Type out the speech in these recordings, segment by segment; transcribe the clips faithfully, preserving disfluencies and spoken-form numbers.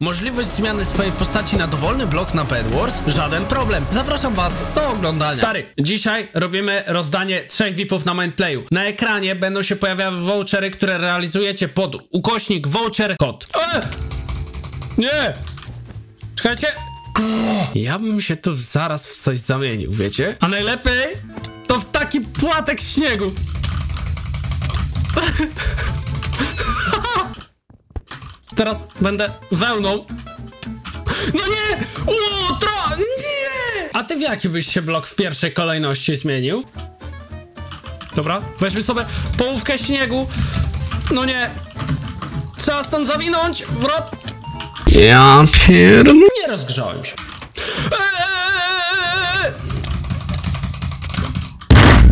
Możliwość zmiany swojej postaci na dowolny blok na Bedwars? Żaden problem. Zapraszam was do oglądania. Stary, dzisiaj robimy rozdanie trzech V I P ów na Mineplayu. Na ekranie będą się pojawiały vouchery, które realizujecie pod ukośnik voucher kod. Eee! Nie! Czekajcie! Ja bym się tu zaraz w coś zamienił, wiecie? A najlepiej to w taki płatek śniegu. Teraz będę wełną. No nie! Utro! Nie! A ty w jaki byś się blok w pierwszej kolejności zmienił? Dobra, weźmy sobie połówkę śniegu. No nie! Trzeba stąd zawinąć! Wrot! Ja pierd... Nie rozgrzałem się. Eee!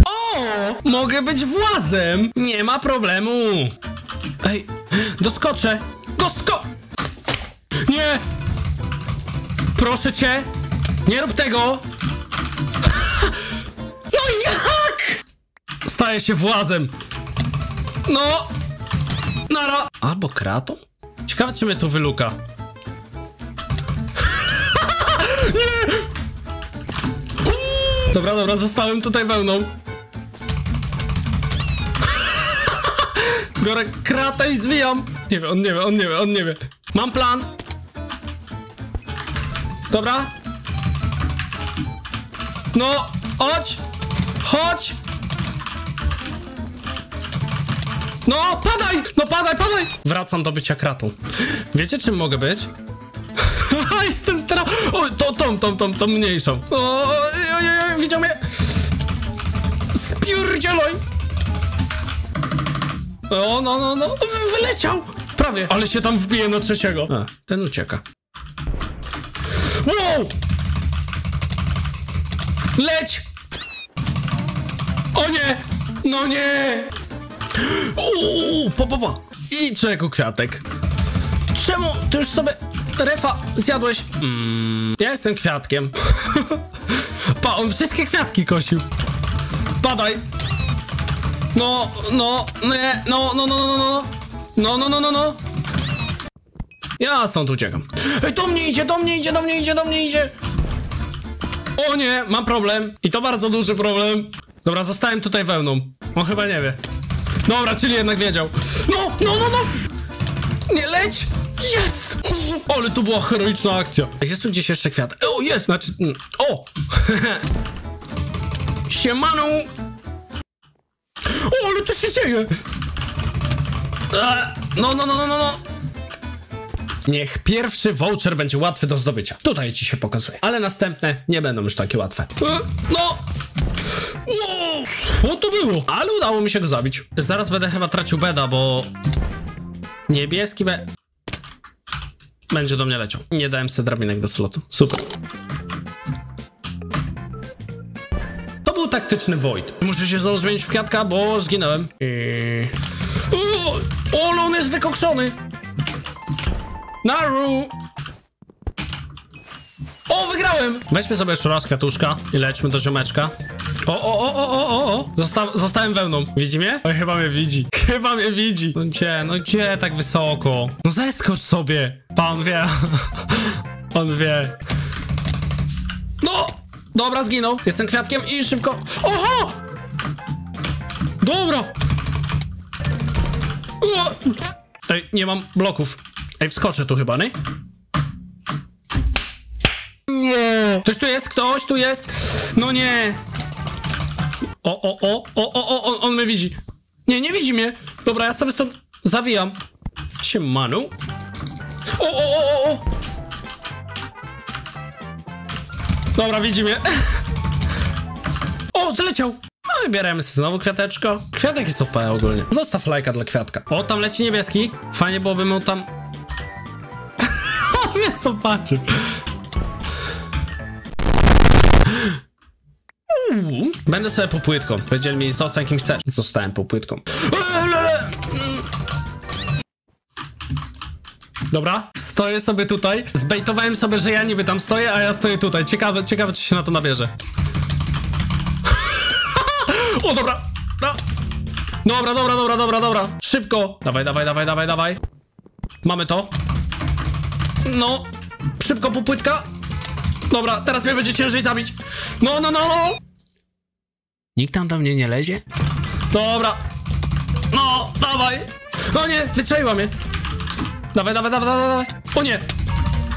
O! Mogę być włazem! Nie ma problemu! Ej, doskoczę! Dosko... Nie! Proszę cię! Nie rób tego! No jak? Staję się włazem. No! Nara! Albo kratą? Ciekawe, czy mnie tu wyluka. Nie! Dobra, dobra, zostałem tutaj wełną. Biorę kratę i zwijam. Nie wie, on nie wie, on nie wie, on nie wie. Mam plan. Dobra. No, chodź. Chodź. No, padaj. No, padaj, padaj. Wracam do bycia kratą. Wiecie, czym mogę być? Jestem teraz... O, tą, tą, tą, tą, tą mniejszą. O, ojej, widział mnie. Spierdzieloj. O, no, no, no, wyleciał! Prawie, ale się tam wbije na trzeciego. A, ten ucieka. Wow! Leć! O nie! No nie! Uuu, po, po, po. I człowieku kwiatek. Czemu ty już sobie refa zjadłeś? Mm, ja jestem kwiatkiem. Pa, on wszystkie kwiatki kosił. Padaj! No, no, nie, no, no, no, no, no, no, no, no, no, no, ja stąd uciekam. Ej, do mnie idzie, do mnie idzie, do mnie idzie, do mnie idzie. O nie, mam problem. I to bardzo duży problem. Dobra, zostałem tutaj wełną. On chyba nie wie. Dobra, czyli jednak wiedział. No, no, no, no. Nie leć. Jest. Ale tu była heroiczna akcja. Jest tu gdzieś jeszcze kwiat. O, jest, znaczy, o. Siemanu. O, ale to się dzieje! No, no, no, no, no, no! Niech pierwszy voucher będzie łatwy do zdobycia. Tutaj ci się pokazuje. Ale następne nie będą już takie łatwe. No! O, to było! Ale udało mi się go zabić. Zaraz będę chyba tracił beda, bo... Niebieski be... będzie do mnie leciał. Nie dałem sobie drabinek do slotu. Super. Taktyczny Void. Muszę się znowu zmienić w kwiatka, bo zginąłem. Eee. O, ale on jest wykoksony. Naru. O, wygrałem. Weźmy sobie jeszcze raz kwiatuszka i lećmy do ziomeczka. O, o, o, o, o, o. Zosta zostałem wełną. Widzi mnie? O, chyba mnie widzi. Chyba mnie widzi. No gdzie, no gdzie tak wysoko? No zeskocz sobie. Pan wie. On wie. No. Dobra, zginął. Jestem kwiatkiem i szybko... Oho! Dobra! O! Ej, nie mam bloków. Ej, wskoczę tu chyba, nie? Nie! Ktoś tu jest? Ktoś tu jest? No nie! O, o, o, o, o, o, on mnie widzi. Nie, nie widzi mnie. Dobra, ja sobie stąd zawijam. Siemanu. O, o, o, o! Dobra, widzi mnie. O, zleciał. No i bierzemy sobie znowu kwiateczko. Kwiatek jest O P ogólnie. Zostaw lajka dla kwiatka. O, tam leci niebieski. Fajnie byłoby mu tam... On mnie zobaczy. Będę sobie popłytką. Powiedzieli mi, zostań kim chcesz. Zostałem popłytką. Dobra. Stoję sobie tutaj. Zbejtowałem sobie, że ja niby tam stoję, a ja stoję tutaj. Ciekawe, ciekawe czy się na to nabierze. O, dobra. Dobra, dobra, dobra, dobra, dobra. Szybko. Dawaj, dawaj, dawaj, dawaj, dawaj. Mamy to. No, szybko popłytka. Dobra, teraz mnie będzie ciężej zabić. No, no, no, no. Nikt tam do mnie nie lezie? Dobra. No, dawaj. O nie, wyczaiła mnie. Dawaj, dawaj, dawaj, dawaj. O nie.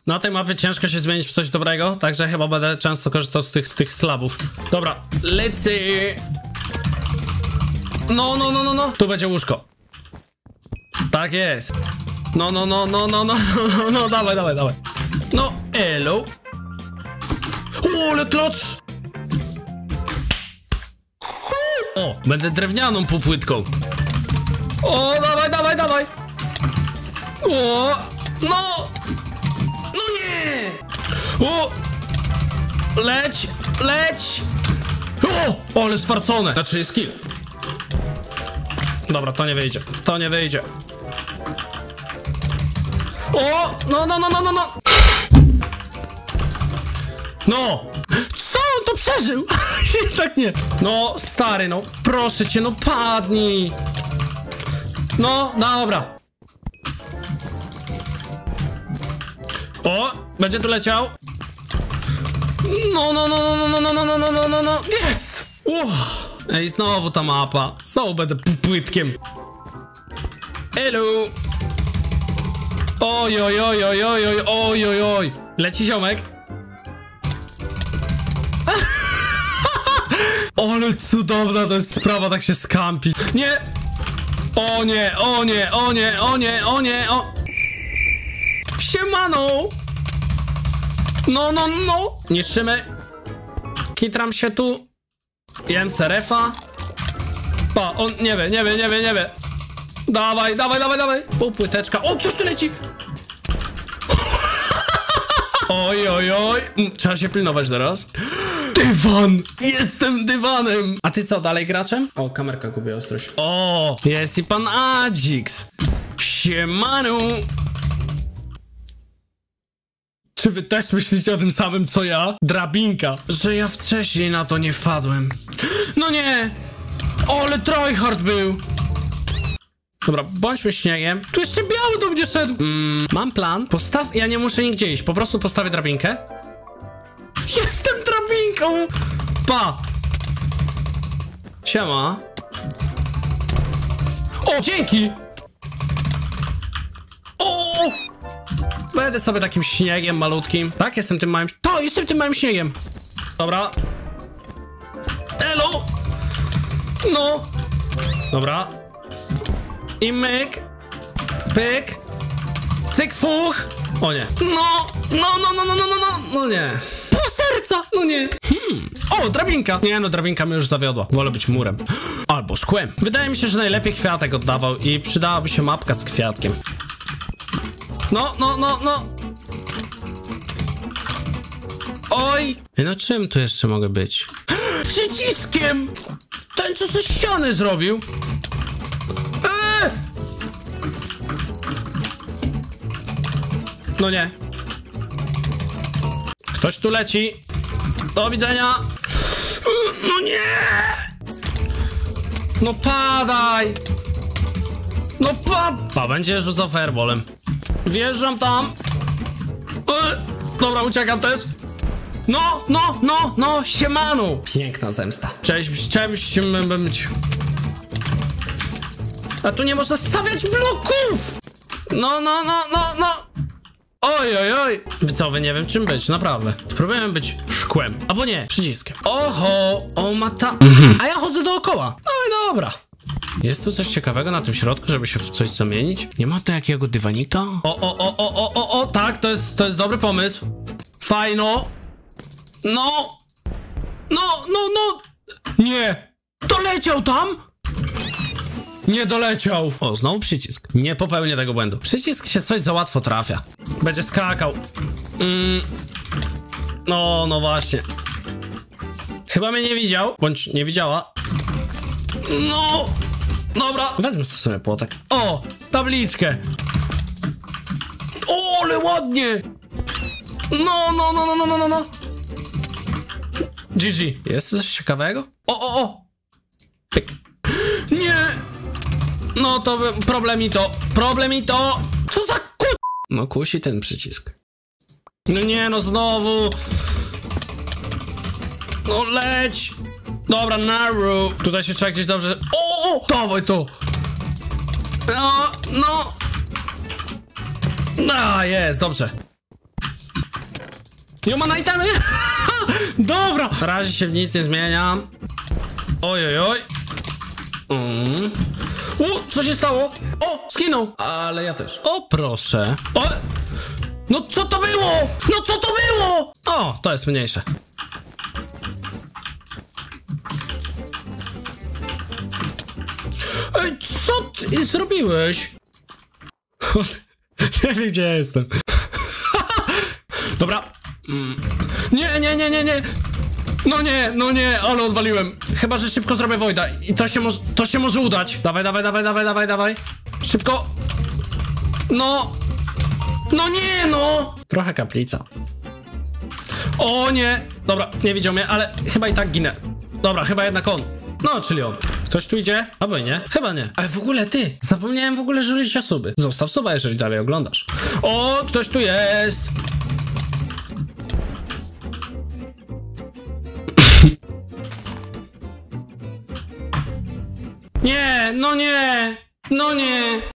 Na tej mapie ciężko się zmienić w coś dobrego, także chyba będę często korzystał z tych, z tych slabów. Dobra, lecę. No, no, no, no, no. Tu będzie łóżko. Tak jest. No, no, no, no, no, no, no, no, dawaj, dawaj, dawaj. No, elo. O, ale klocz. O, będę drewnianą półpłytką. O, dawaj, dawaj, dawaj. O, no. No nie. O. Leć, leć. O, ale sfarcone. Znaczy jest kill. Dobra, to nie wyjdzie, to nie wyjdzie. O, no, no, no, no, no, no. No. Co? On to przeżył? Tak nie. No, stary, no, proszę cię, no padnij. No, dobra. O, będzie tu leciał. No, no, no, no, no, no, no, no, no, no, no, jest! Uff. Ej, znowu ta mapa. Znowu będę płytkiem. Elu. Oj, oj, oj, oj, oj, oj, oj, oj, oj. Leci ziomek. Ale cudowna to jest sprawa, tak się skampi. Nie! O nie, o nie, o nie, o nie, o nie, o... Siemano! No, no, no! Niszczymy. Kitram się tu. Jem serefa. Pa, on nie wie, nie wie, nie wie, nie wie. Dawaj, dawaj, dawaj, dawaj. O, płyteczka. O, cóż tu leci? Oj, oj, oj. Trzeba się pilnować teraz. Dywan! Jestem dywanem! A ty co, dalej graczem? O, kamerka gubi ostrość. O, jest i pan Adzik. Siemanu! Czy wy też myślicie o tym samym, co ja? Drabinka. Że ja wcześniej na to nie wpadłem. No nie! O, ale tryhard był! Dobra, bądźmy śniegiem. Tu jeszcze biały do mnie szedł! Mm, mam plan. Postaw... Ja nie muszę nigdzie iść. Po prostu postawię drabinkę. Jestem drabinką! Pa! Siema. O, dzięki! O! Będę sobie takim śniegiem malutkim. Tak, jestem tym małym... To, jestem tym małym śniegiem. Dobra. Elo! No. Dobra. I myk. Pyk. Cyk, fuch. O nie. No, no, no, no, no, no, no, no, nie. No nie. Hmm. O, drabinka. Nie no, drabinka mnie już zawiodła. Wolę być murem. Albo szkłem. Wydaje mi się, że najlepiej kwiatek oddawał i przydałaby się mapka z kwiatkiem. No, no, no, no. Oj. No czym tu jeszcze mogę być? Przyciskiem. Ten co coś ściany zrobił. Eee! No nie. Ktoś tu leci. Do widzenia. No nie. No padaj. No pad... Pa, będzie rzucał fireballem. Wjeżdżam tam. Dobra, uciekam też. No, no, no, no, siemanu. Piękna zemsta. Cześć, cześć, być. A tu nie można stawiać bloków. No, no, no, no, no. Oj, oj, oj. Co wy, nie wiem czym być, naprawdę. Spróbujemy być szkłem, albo nie, przyciskiem. Oho, o mata. A ja chodzę dookoła. No i dobra. Jest tu coś ciekawego na tym środku, żeby się w coś zamienić? Nie ma tu jakiego dywanika? O, o, o, o, o, o, o, tak, to jest, to jest dobry pomysł. Fajno. No. No, no, no. Nie. Doleciał tam? Nie doleciał. O, znowu przycisk. Nie popełnię tego błędu. Przycisk się coś za łatwo trafia. Będzie skakał. Mm. No, no właśnie. Chyba mnie nie widział, bądź nie widziała. No. Dobra. Wezmę sobie w sumie płotek. O, tabliczkę. O, ale ładnie. No, no, no, no, no, no, no. G G. Jest coś ciekawego? O, o, o. Pyk. Nie. No to problemito, problemito. Co za ku... No kusi ten przycisk. No nie, no znowu. No leć. Dobra, naru. Tutaj się trzeba gdzieś dobrze... O, o, dawaj tu. No, no. No, jest, dobrze. Jo, ma na itemy. Dobra. Na razie się w nic nie zmieniam. Oj, oj, oj. Mm. O, co się stało? O, skinął. Ale ja też. O, proszę. O. No co to było? No co to było? O, to jest mniejsze. Ej, co ty zrobiłeś? Nie wiem, gdzie ja jestem. Dobra. Nie, nie, nie, nie, nie. No nie, no nie, ale odwaliłem. Chyba, że szybko zrobię Wojda i to się, to się może udać. Dawaj, dawaj, dawaj, dawaj, dawaj, dawaj. Szybko. No. No nie, no. Trochę kaplica. O nie. Dobra, nie widział mnie, ale chyba i tak ginę. Dobra, chyba jednak on. No, czyli on. Ktoś tu idzie? Albo nie? Chyba nie. Ale w ogóle ty, zapomniałem w ogóle żyć osoby. Zostaw suba, jeżeli dalej oglądasz. O, ktoś tu jest. Nie, no nie, no nie.